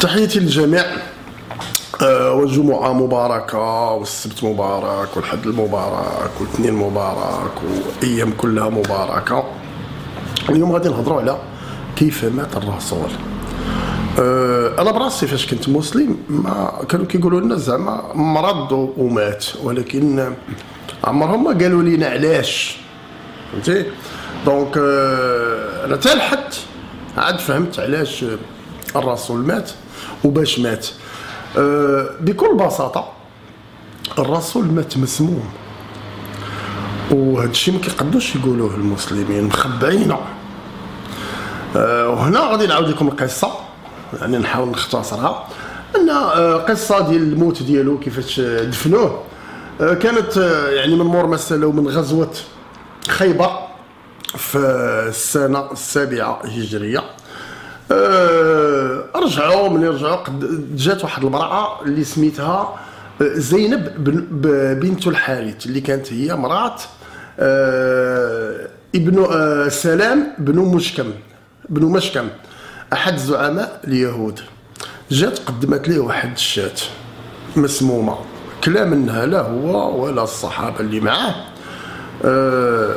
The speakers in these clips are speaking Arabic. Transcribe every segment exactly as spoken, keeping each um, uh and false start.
تحياتي للجميع، أه والجمعة مباركة، والسبت مبارك، والحد المبارك، والاثنين مبارك، وأيام كلها مباركة. اليوم غادي نهضروا على كيف مات الرسول. أه أنا براسي فاش كنت مسلم ما كانوا كيقولوا لنا زعما مرض ومات، ولكن عمرهم ما قالوا لينا علاش، فهمتي؟ دونك أه أنا تا لحد عاد فهمت علاش الرسول مات وباش مات. أه بكل بساطة الرسول مات مسموم، وهذا الشيء ما كيقدروش يقولوه المسلمين، مخبعينه. أه وهنا غادي نعاود لكم القصة، يعني نحاول نختصرها. أن قصة ديال الموت ديالو كيفاش دفنوه كانت يعني من مور ما سالو من غزوة خيبر في السنة السابعة هجرية. أه رجعوا من رجعوا قد جات واحد المرأة اللي سميتها زينب بنت الحارث، اللي كانت هي مرأة أه ابن أه سلام بن مشكم بن مشكم احد زعماء اليهود. جات قدمت ليه واحد الشاة مسمومة، كلا منها لا هو ولا الصحابة اللي معاه. أه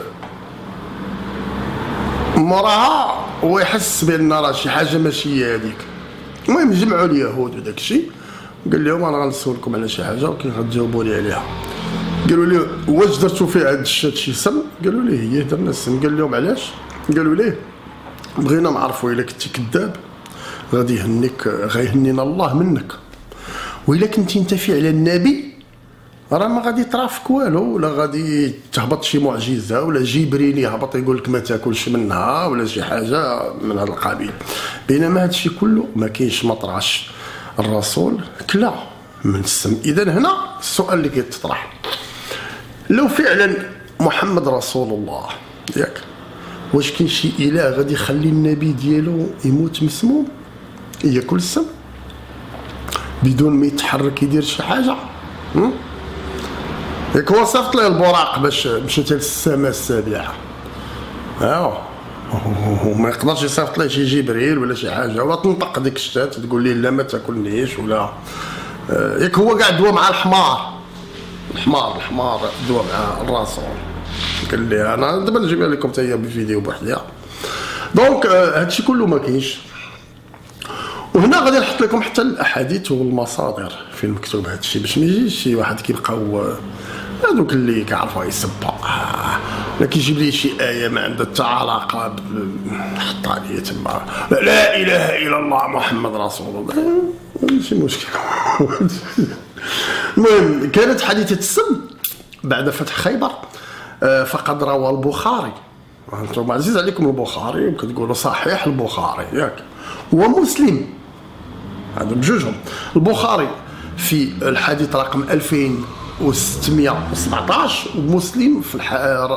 مراها هو يحس بان راه شي حاجه ماشي هي هذيك. المهم جمعوا اليهود وداك الشيء، قال لهم انا غنسولكم على شي حاجه وكي غتجاوبوا لي عليها. قالوا ليه واش درتوا في هاد الشات شي سم؟ قالوا ليه هي درنا السم. قال لهم علاش؟ قالوا ليه بغينا نعرفوا الا كنتي كذاب غادي يهنيك، غيهنينا الله منك، والا كنتي انت فعلا النبي راه ما غادي ترافك والو، ولا غادي تهبط شي معجزه، ولا جبريل يهبط يقول لك ما تاكلش منها، ولا شي حاجه من هذا القبيل. بينما هذا الشيء كله ما كاينش، ما طرعش. الرسول كلا من السم. اذا هنا السؤال اللي كيتطرح، لو فعلا محمد رسول الله ياك، واش كاين شي اله غادي يخلي النبي ديالو يموت مسموم ياكل السم بدون ما يتحرك يدير شي حاجه؟ ياك هو صافط ليه البراق باش مشات للسماء السابعه، ايوا وما يقدرش يصيفط ليه شي جبريل ولا شي حاجه، ولا تنطق ديك الشتات تقول ليه لا ما تاكلنيش ولا. ياك هو كاع دوا مع الحمار، الحمار الحمار دوا مع الرسول، قال ليه انا دابا نجيبها لكم حتى هي بفيديو بوحدها. دونك هادشي كله ما كاينش. وهنا غادي نحط لكم حتى الاحاديث والمصادر في المكتوب هادشي، باش ما يجيش شي واحد كيبقاو هذوك اللي كيعرفوا يسبق، لا كيجيب لي شي ايه ما عندها حتى علاقه، حطها لي تما لا اله الا الله محمد رسول الله، ماشي مشكل. المهم كانت حادثه السم بعد فتح خيبر، فقد روى البخاري، انتم عزيز عليكم البخاري وكتقولوا صحيح البخاري ياك، ومسلم، هذو بجوجهم. البخاري في الحديث رقم ألفين وستمائة وسبعة عشر، ومسلم في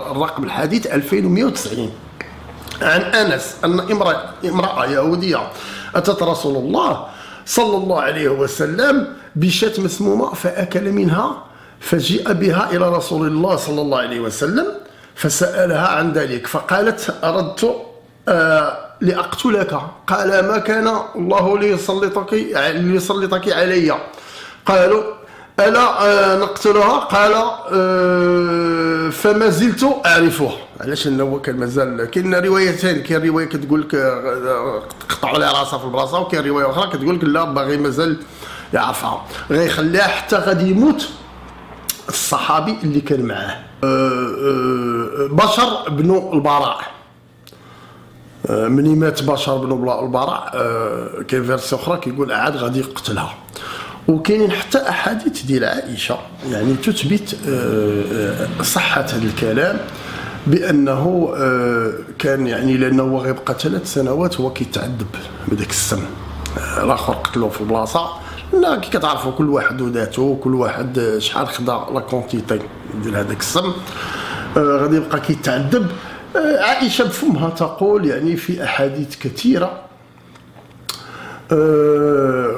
الرقم الحديث ألفين ومائة وتسعين، عن انس ان امراه امراه يهوديه اتت رسول الله صلى الله عليه وسلم بشاة مسمومه فاكل منها، فجيء بها الى رسول الله صلى الله عليه وسلم فسالها عن ذلك، فقالت اردت آه لأقتلك، قال ما كان الله ليسلطك ليسلطك علي، قالوا ألا آه نقتلها، قال آه فما زلت أعرفه. علاش هو كان مازال كاين روايتين، كاين رواية كتقول لك قطعوا لها راسها في البلاصة، وكاين رواية أخرى كتقول لك لا باغي مازال يعرفها، غيخليها حتى غادي يموت الصحابي اللي كان معاه آه آه بشر بن البراء. مني مات بشر بن البراء كاين فيرسي اخرى كيقول عاد غادي يقتلها، وكاينين حتى احاديث ديال عائشه يعني تثبت صحه هذا الكلام، بانه كان يعني لانه هو غيبقى ثلاث سنوات هو كيتعذب بداك السم، الاخر قتلوه في البلاصه، لا كي كتعرفوا كل واحد وذاته، كل واحد شحال خدا لا كونتيتي ديال هذاك السم غادي يبقى كيتعذب. عائشة بفمها تقول يعني في أحاديث كثيرة أه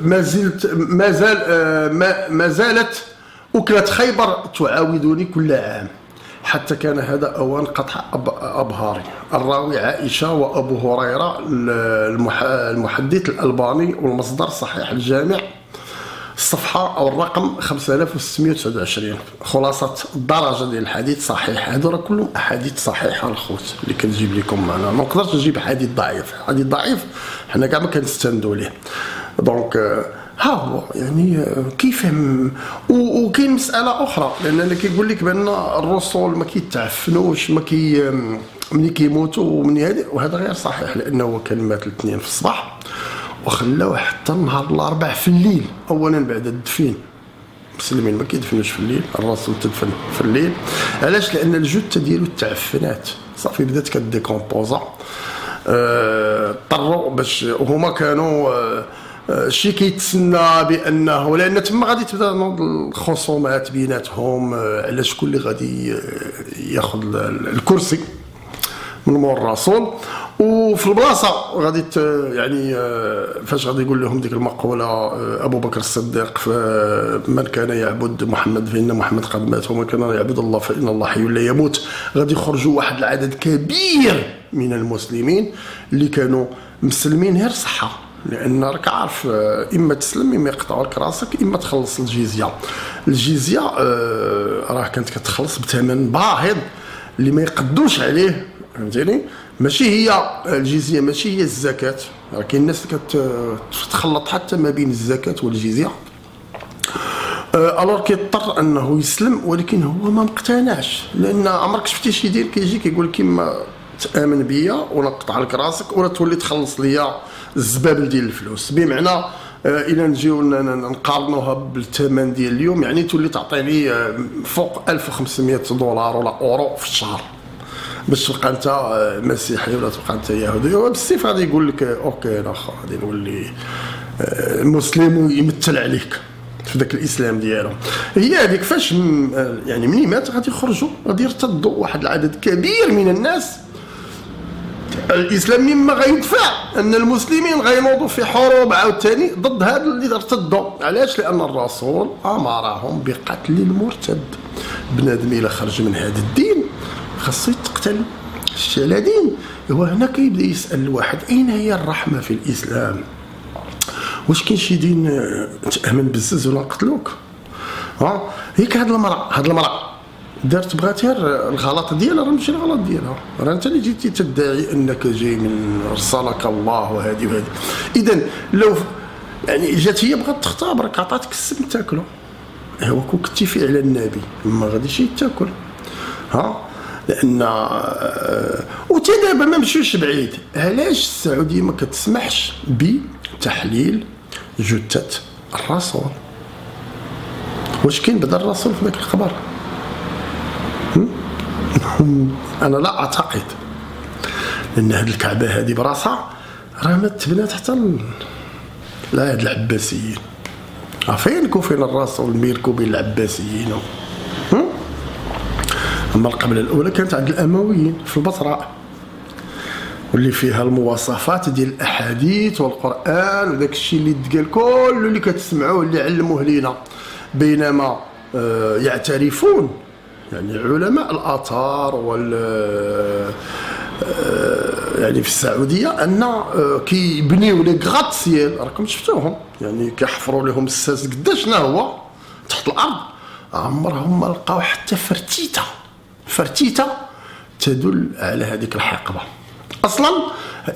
ما زلت ما زال أه ما زالت أكلة خيبر تعاودني كل عام، حتى كان هذا أول قطع أبهاري. الراوي عائشة وأبو هريرة، المحدث الألباني، والمصدر صحيح الجامع، الصفحة أو الرقم خمسة آلاف وستمائة وتسعة وعشرين. خلاصة الدرجة ديال الحديث صحيح. هادو راه كلهم أحاديث صحيحة الخوت اللي كنجيب لكم معنا، ما نقدرش نجيب حديث ضعيف، حديث ضعيف حنا كاع ما كنستندوا ليه. دونك ها هو يعني كيفهم. وكاين مسألة أخرى، لأن اللي كيقول لك بأن الرسول ما كيتعفنوش ما كي ملي كيموتوا ومني هذا، وهذا غير صحيح، لأنه كان مات الاثنين في الصباح وخلاوه حتى نهار الاربع في الليل. اولا بعد الدفين، المسلمين ما كيدفنوش في الليل، الرسول تدفن في الليل. علاش؟ لان الجثه ديالو تعفنات صافي، بدات كديكومبوزا. اضطروا أه باش هما كانوا أه شي كيتسنى بانه، لان تما غادي تبدا الخصومات بيناتهم على شكون اللي غادي ياخذ الكرسي من مور الرسول. وفي البلاصه غادي يعني فاش غادي يقول لهم ديك المقوله ابو بكر الصديق، من كان يعبد محمد فان محمد قد مات، ومن كان يعبد الله فان الله حي لا يموت، غادي يخرجوا واحد العدد كبير من المسلمين اللي كانوا مسلمين غير صحه، لان راك عارف اما تسلم اما يقطعوا لك راسك اما تخلص الجزيه. الجزيه راه كانت كتخلص بثمن باهظ اللي ما يقدوش عليه، فهمتيني؟ ماشي هي الجزيه، ماشي هي الزكاه، راه كاين الناس كتخلط حتى ما بين الزكاه والجزيه. الور كيضطر انه يسلم، ولكن هو ما مقتنعش، لان عمرك شفتي شي دير كيجي كيقول لك اما تامن بيا ولا نقطع لك راسك ولا تولي تخلص ليا الزبابل ديال الفلوس. بمعنى الى نجيو نقارنوها بالثمن ديال اليوم، يعني تولي تعطيني فوق ألف وخمسمائة دولار ولا اورو في الشهر باش تبقى انت مسيحي ولا تبقى انت يهودي. وبالسيف غادي يقول لك اوكي انا خا غادي نولي مسلم ويمثل عليك في ذاك الاسلام ديالهم. هي هذيك فاش يعني مني مات غادي يخرجوا غادي يرتدوا واحد العدد كبير من الناس. الاسلام مما غيدفع ان المسلمين غينوضوا في حروب عاوتاني ضد هذا اللي ارتدوا. علاش؟ لان الرسول امرهم بقتل المرتد. بنادم الى خرج من هذا الدين خاصو يتقتل. الشلادين هو هنا كيبدا يسال الواحد اين هي الرحمه في الاسلام؟ واش كاين شي دين تامن بالزز ولا نقتلوك؟ ها هيك هاد المراه هاد المراه دارت بغات غير الغلط ديالها، راه ماشي الغلط ديالها، راه انت اللي جيتي تدعي انك جاي من رسالك الله وهذه وهذه. اذا لو يعني جات هي بغات تختبرك راك عطاتك السم تاكله، هو كون كنتي فعلا النبي ما غاديش يتاكل. ها لان وتا دابا ما مشيوش بعيد. علاش السعوديه ما كتسمحش بتحليل جثه الرسول؟ واش كاين بعد الرسول في ذاك الخبر؟ انا لا اعتقد، لان هذه الكعبه هذه براسها راه ما تبنات حتى لا هاد العباسيين. فينكم فين الرسول ميركو بين العباسيين؟ أما القبلة الأولى كانت عند الأمويين في البصرة، واللي فيها المواصفات ديال الأحاديث والقرآن وداك الشيء اللي تقال كله اللي كتسمعوه اللي علموه لينا. بينما يعترفون يعني علماء الآثار وال يعني في السعودية أن كيبنيو لي غاتسيال، راكم شفتوهم يعني كيحفروا لهم الساس قداش شنو هو تحت الأرض، عمرهم ما لقاو حتى فرتيتة. فرتيتة تدل على هذيك الحقبة. أصلا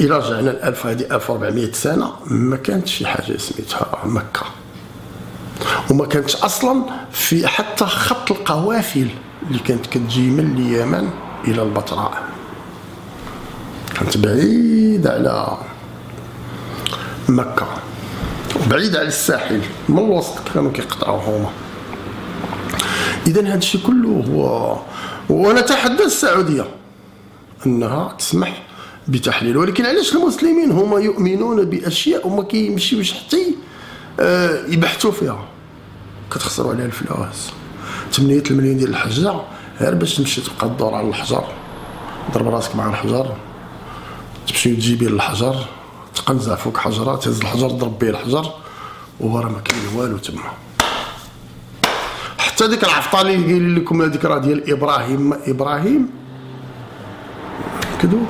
إلا رجعنا لألف هذه ألف وأربعمائة سنة ما كانتش شي حاجة سميتها مكة، وما كانتش أصلا في حتى خط القوافل اللي كانت كتجي من اليمن إلى البتراء، كانت بعيدة على مكة وبعيدة على الساحل، من الوسط كانوا كيقطعوا هما. إذا هذا الشيء كله هو، ونتحدث السعودية أنها تسمح بتحليل. ولكن علاش المسلمين هما يؤمنون بأشياء وما كيمشيوش حتى يبحثوا فيها؟ كتخسروا عليها الفلوس. ثمانية المليون ديال الحجة غير باش تمشي تبقى تدور على الحجر، ضرب راسك مع الحجر، تمشي تجيبي الحجر، تقنزع فوق حجرة، تهز الحجر تضرب به الحجر، وهو راه ما كاين والو تما. حتى ذيك العفطالي اللي قال لكم هذيك راه ديال ابراهيم ابراهيم كذوب.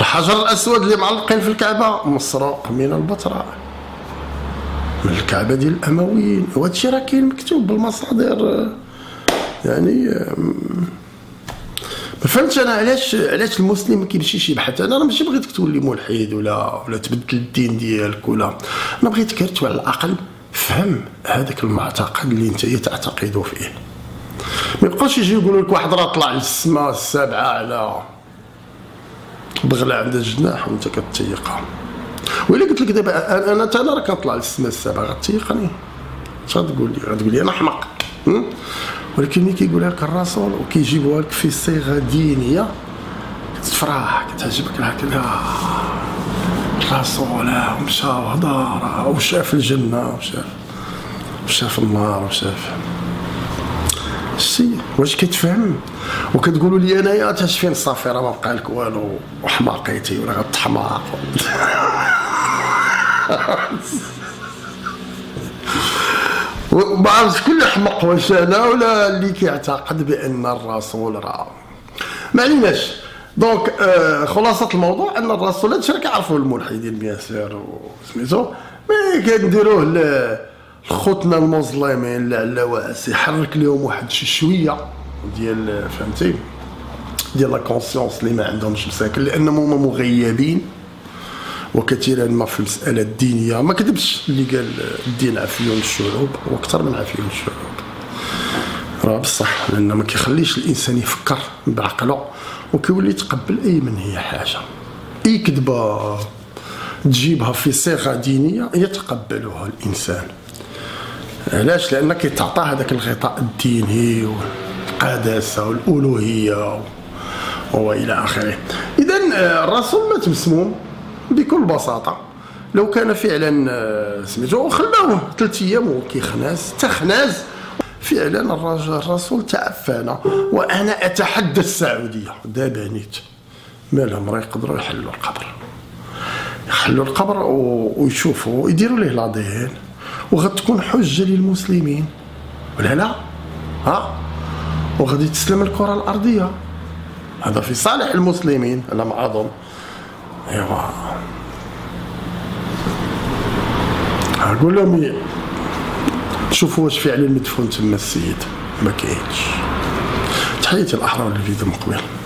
الحجر الاسود اللي معلقين في الكعبه مسروق من البتراء من الكعبه ديال الامويين، وهذا الشيء راه كاين مكتوب بالمصادر. يعني ما فهمتش انا علاش علاش المسلم ما كيمشيش يبحث. انا انا ماشي بغيتك تولي ملحد ولا ولا تبدل الدين ديالك، ولا انا بغيتك غير على الاقل فهم هذاك المعتقد اللي انت تعتقده فيه. ما يبقاش يجي يقولوا لك واحد راه طلع للسماء السابعه على بغله عند الجناح وانت كتيقها. وإلا قلت لك دابا انا حتى انا راه كنطلع للسماء السابعه غتيقني، اش غتقول لي؟ غتقول لي انا حمق. ولكن ملي كيقولها لك الرسول وكيجيبوها لك في صيغه دينيه كتفرح كتعجبك، هكذا الرسول مشى وهضر وشاف الجنه وشاف وشاف النار وشاف شتي. واش كتفهم؟ وكتقولوا لي انايا تشفين الصافره ما بقى لك والو وحماقيتي ولا غتحماق. ما عرفتش شكون اللي حمق، واش انا ولا اللي كيعتقد بان الرسول راه ما عليناش. دونك آه خلاصه الموضوع ان الرسول هادشي راه كيعرفوه الملحدين بيان سير وسميتو، مي كنديروه لخوتنا المظلمين اللي على واس يحرك لهم واحد شي شويه ديال فهمتي ديال لا كونسيونس اللي ما عندهمش مساكن، لانهم هما مغيبين وكثيرا ما في المسألة الدينية. ما كذبش اللي قال الدين عفيون الشعوب، واكثر من عفيون الشعوب راه بصح، لأن ما كيخليش الإنسان يفكر بعقله وكيولي يتقبل أي من هي حاجة. أي كذبة تجيبها في صيغة دينية يتقبلها الإنسان. علاش؟ لأن كيتعطى هذاك الغطاء الديني والقداسة والألوهية وإلى آخره. إذا الرسول مات مسموم بكل بساطه. لو كان فعلا سميتو خلاوه ثلاث ايام وكيخناس تخناس فعلا الرجل الرسول تعفانا. وانا اتحدى السعوديه دابا نيت مالهم راه يقدروا يحلوا القبر، يحلوا القبر ويشوفوا يديروا ليه لا دي ان وغتكون حجه للمسلمين ولا لا؟ ها وغادي تسلم الكره الارضيه، هذا في صالح المسلمين على ما اظن. ايوا نقول لهم شوفوا واش فعلا مدفون تما السيد، ما كاينش. تحياتي الأحرار اللي في ذم قبل.